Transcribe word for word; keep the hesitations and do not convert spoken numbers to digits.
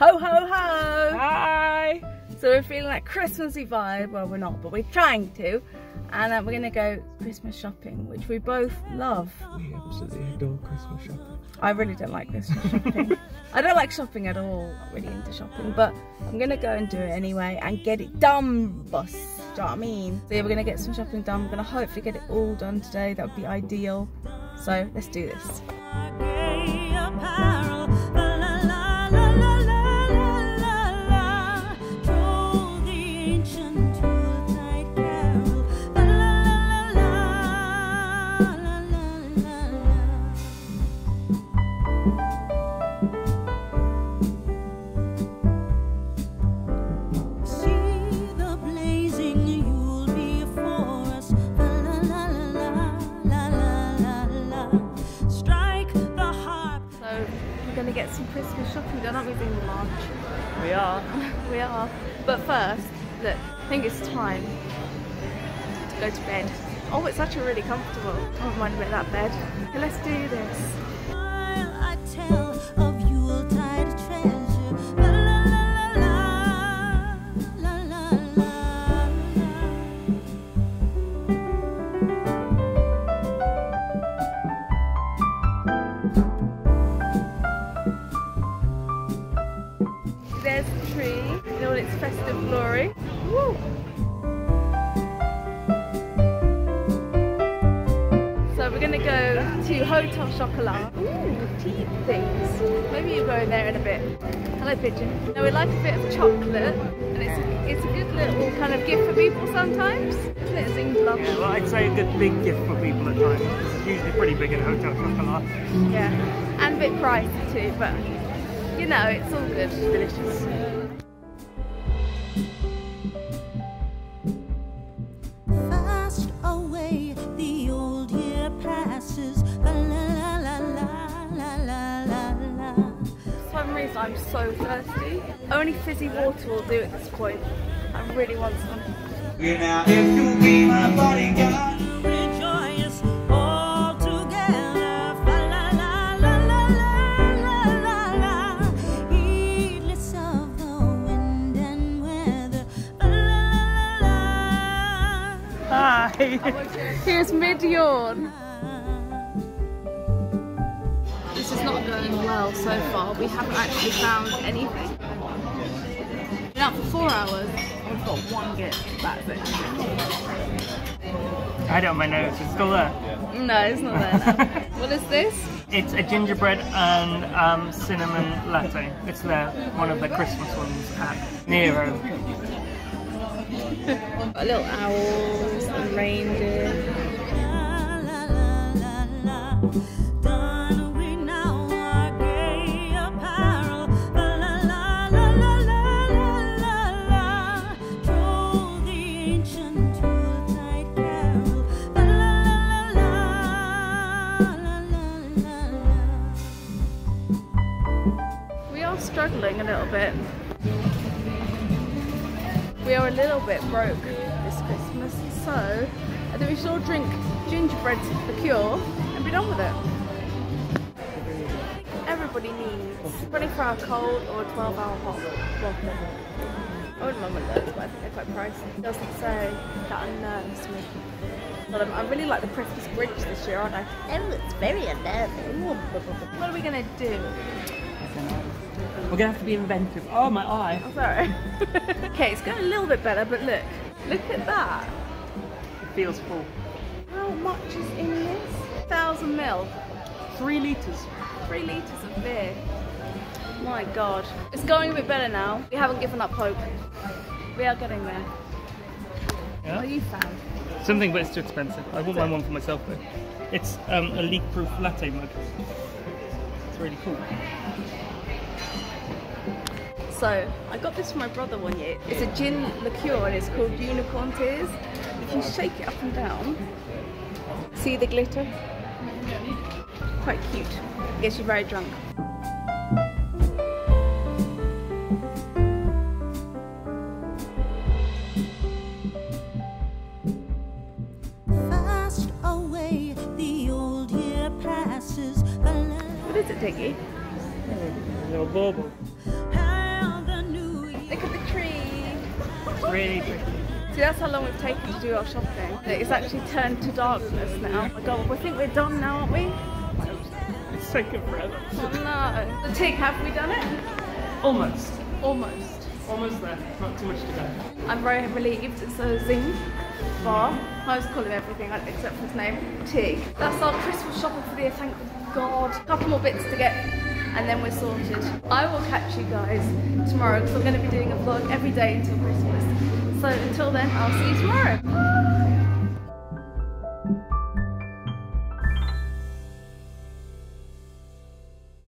Ho ho ho! Hi! So we're feeling that Christmassy vibe. Well, we're not, but we're trying to. And then we're gonna go Christmas shopping, which we both love. We absolutely adore Christmas shopping. I really don't like Christmas shopping. I don't like shopping at all. Not really into shopping, but I'm gonna go and do it anyway and get it done, boss. Do you know what I mean? So yeah, we're gonna get some shopping done. We're gonna hopefully get it all done today. That would be ideal. So let's do this. We are. We are. But first, look, I think it's time to go to bed. Oh, it's actually really comfortable. Can't mind about that bed. Okay, let's do this. I tell of Yuletide treasure. La la la la la la la. There's the tree in all its festive glory. Woo. So we're going to go to Hotel Chocolat. Ooh, tea things. Maybe you'll go in there in a bit. Hello, pigeon. Now we like a bit of chocolate, and it's a, it's a good little kind of gift for people sometimes. Isn't it, Zing Blum? Yeah, well, I'd say a good big gift for people at times. It's usually pretty big at Hotel Chocolat. Yeah, and a bit pricey too, but you know, it's all good. Delicious. Fast away, the old year passes. La la la la la la la. For some reason, I'm so thirsty. Only fizzy water will do at this point. I really want some. You know, if you be my bodyguard. Here's mid-yawn. This is not going well so far. We haven't actually found anything. We've been out for four hours and we've got one gift. That's it. I don't mind my nose. It's still there. No, it's not there now. What is this? It's a gingerbread and um, cinnamon latte. It's there, one of the Christmas ones at Nero. Got little owls and reindeer. We are struggling a little bit. We are a little bit broke this Christmas, so I think we should all drink gingerbread liqueur and be done with it. Everybody needs twenty-four hour cold or twelve hour hot water. I wouldn't mind one of those, but I think they're quite pricey. It doesn't say that unnerves me. But um, I really like the Christmas Grinch this year, aren't I? Oh, it's very unnerving. What are we going to do? We're going to have to be inventive. Oh, my eye. I'm sorry. Okay, it's going a little bit better, but look. Look at that. It feels full. How much is in this? one thousand mil. Three litres. Three litres of beer. My God. It's going a bit better now. We haven't given up hope. We are getting there. Yeah. What have you found? Something, but it's too expensive. I wouldn't mind one for myself, though. It's um, a leak-proof latte mug. It's really cool. So, I got this from my brother one year. It's a gin liqueur and it's called Unicorn Tears. You can shake it up and down. See the glitter? Quite cute. Gets you very drunk. Fast away, the old year passes. What is it, Diggy? A little bubble. really pretty. See, that's how long we've taken to do our shopping. It's actually turned to darkness now. Oh my god, I think we're done now, aren't we? It's taken forever. Oh no. The tick, have we done it? Almost. Almost. Almost there. Not too much to go. I'm very relieved. It's a zing bar. I was calling everything except for his name, Tig. That's our Christmas shopping for the year, thank God. A couple more bits to get and then we're sorted. I will catch you guys tomorrow because I'm going to be doing a vlog every day until Christmas. So until then, I'll see you tomorrow.